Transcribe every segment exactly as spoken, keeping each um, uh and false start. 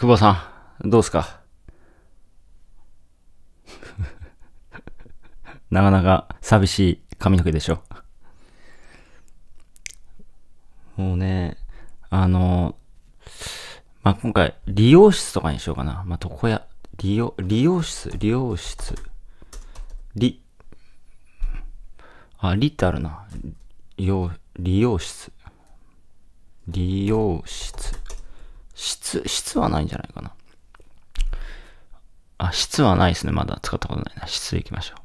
久保さん、どうすか？なかなか寂しい髪の毛でしょ。もうね、あの、まあ、今回、理容室とかにしようかな。まあ、床屋、理容、理容室、理容室、理、あ、理ってあるな。理容、理容室。理容室。室、室はないんじゃないかな。あ、室はないですね。まだ使ったことないな。室行きましょう。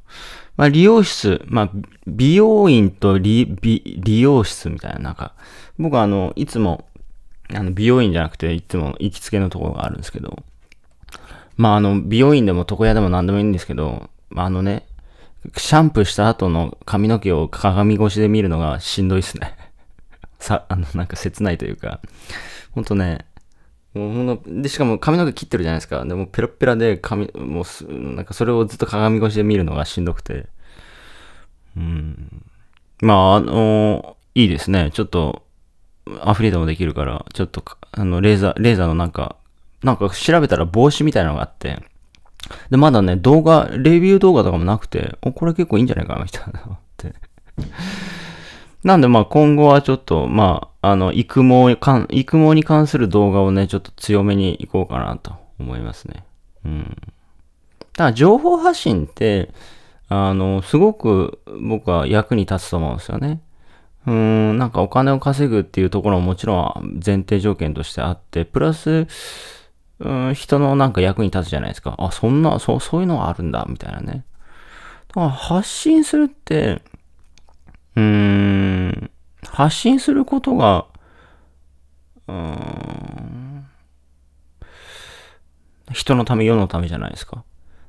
まあ、理容室、まあ、美容院と理、美、理容室みたいな、なんか、僕はあの、いつも、あの、美容院じゃなくて、いつも行きつけのところがあるんですけど、まあ、あの、美容院でも床屋でも何でもいいんですけど、まあ、あのね、シャンプーした後の髪の毛を鏡越しで見るのがしんどいっすね。さ、あの、なんか切ないというか、ほんとね、もうほんの、で、しかも髪の毛切ってるじゃないですか。でもペラペラで髪、もうす、なんかそれをずっと鏡越しで見るのがしんどくて。うん。まあ、あの、いいですね。ちょっと、アフリートもできるから、ちょっと、あの、レーザー、レーザーのなんか、なんか調べたら帽子みたいなのがあって、で、まだね、動画、レビュー動画とかもなくて、お、これ結構いいんじゃないかな、みたいなのって。なんで、まあ、今後はちょっと、まあ、あの、育毛かん、育毛に関する動画をね、ちょっと強めにいこうかなと思いますね。うん。だから、情報発信って、あの、すごく僕は役に立つと思うんですよね。うん、なんかお金を稼ぐっていうところももちろん前提条件としてあって、プラス、うん、人のなんか役に立つじゃないですか。あ、そんな、そう、そういうのがあるんだ、みたいなね。だから発信するって、うーん、発信することが、うーん、人のため、世のためじゃないですか。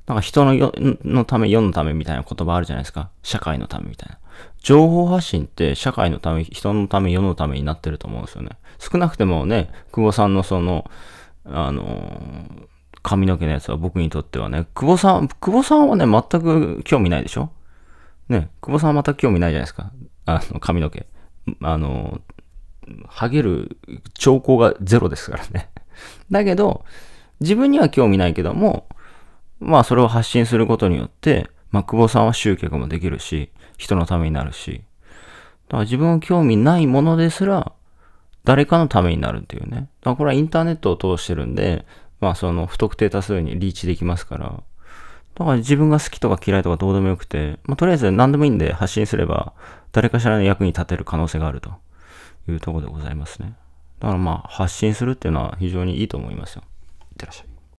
なんか人の世のため、世のためみたいな言葉あるじゃないですか。社会のためみたいな。情報発信って社会のため、人のため、世のためになってると思うんですよね。少なくてもね、久保さんのその、あのー、髪の毛のやつは僕にとってはね、久保さん、久保さんはね、全く興味ないでしょ？ね、久保さんは全く興味ないじゃないですか。あの、髪の毛。あの、ハゲる兆候がゼロですからね。だけど、自分には興味ないけども、まあそれを発信することによって、まあ久保さんは集客もできるし、人のためになるし、だから自分は興味ないものですら、誰かのためになるっていうね。だからこれはインターネットを通してるんで、まあその不特定多数にリーチできますから、だから自分が好きとか嫌いとかどうでもよくて、まあ、とりあえず何でもいいんで発信すれば、誰かしらの役に立てる可能性があるというところでございますね。だからまあ、発信するっていうのは非常にいいと思いますよ。いってらっしゃい。